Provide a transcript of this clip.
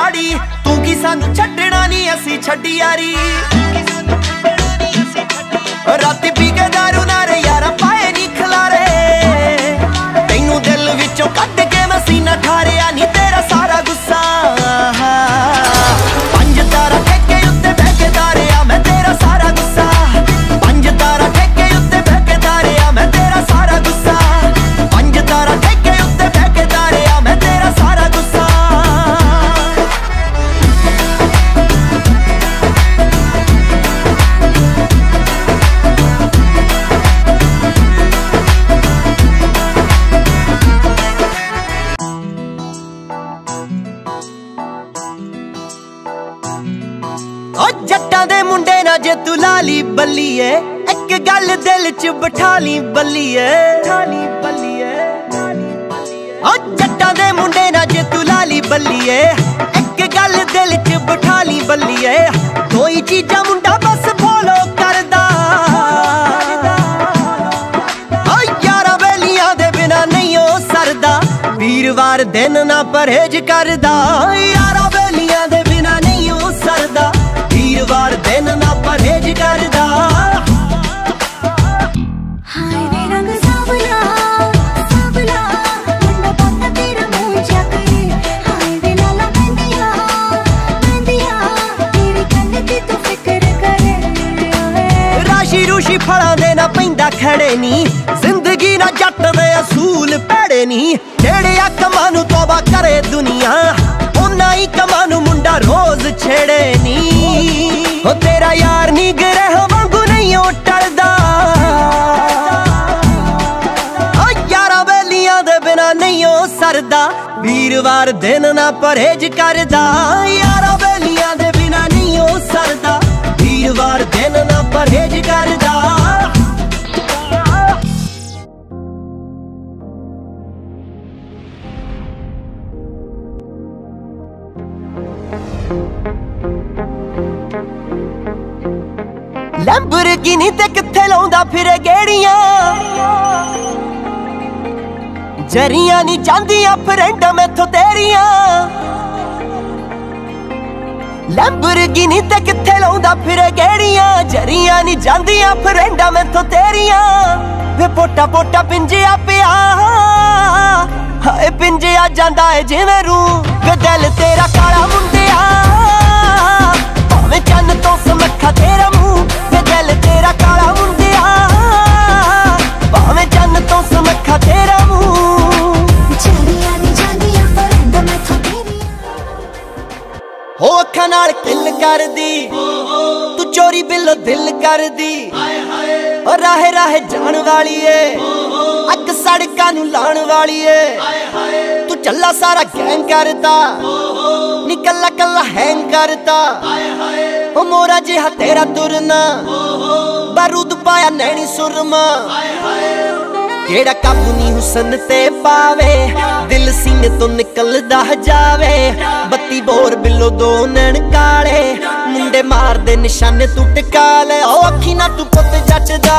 चाड़ी तू की सानू छड्डना नहीं असी छड्डी यारी। रात पी के दारू नारे यारा पाए नी खलारे, तेनू दिल विचों कट के मैं सीना ठारिया नी तेरा सारा गुस्सा। पंज तारा ठेके उत्ते बह के तारिया मैं तेरा सारा गुस्सा। पंज तारा ठेके उत्ते बह के तारिया मैं तेरा सारा गुस्सा। पंज तारा ठेके उत्ते बह के तारिया मैं तेरा सारा गुस्सा। जट्टा दे मुंडे ना जे तू लाली बल्लीए, एक गल दिल च बठाली बल्लीए। जट्टा दे मुंडे ना जे तू लाली बल्लीए, एक गल दिल च बठाली बल्लीए। कोई चीजा मुंडा बस फॉलो करदा, यारा बेलियां दे बिना नहीं हो सरदा। वीरवार दिन ना परहेज करदा, यारा बेलियां दे बिना नहीं हो सरदा। वीरवार दिन ना परहेज करदा। हाय रे रंग सांवला सांवला मुंडा पांदा तेरा मुंह जाके। हाय वे लाला बंदिया बंदिया तेरे कन्ने ते तू फिकर करे। राशी रूशी फलां दे ना पैंदा खड़े नी, जिंदगी ना जट दे असूल पेड़े नी। जेड़े आ कमानू तौबा करे दुनिया, ओना ही कमानू मुंडा रोज छेड़े नी। ओ तेरा यार नी ग्रह वांगू नहीं ओ टलदा, ओ यारा बेलियां दे बिना नहीं ओ सरदा। वीरवार दिन ना परहेज करदा, यारा बेलियां दे बिना नहीं ओ सरदा। वीरवार दिन ना परहेज करदा। लैम्बरगिनी ते किथे लाउंदा फिरे गेड़ियां, जरियां नी चांदियां फ्रेंड मैथों तेरियां। लैम्बरगिनी ते किथे लाउंदा फिरे गेड़ियां, जरियां नी चांदियां फ्रेंड मैथों तेरियां। वे पोटा पोटा पिंजिया पिया हाय पिंजिया जांदा है जिवें रू। वे दिल तेरा काला मुंडिया भावें चन्न तो समक्खा तेरा मूंह। वे दिल तेरा काला मुंडिया भावें चन्न तो समक्खा तेरा मूंह। हो अखां नाल किल कर दी तू चोरी बिलो दिल कर दी। और राहे राहे जान वाली है अग सड़कां नूं लाण वाली है। तू चला सारा गैंग करता निकला कला हैंग करता। ओ मोरा जिहा तेरा तुरना बारूद पाया नैनी सुरमा। केड़ा काबू नी हुसन ते पावे दिल सीने तो निकलदा जावे। 32 बोर बिलो दो नैन काले मुंडे मार दे निशाने तू टका ले। ओ अखी ना तू पुत जचदा।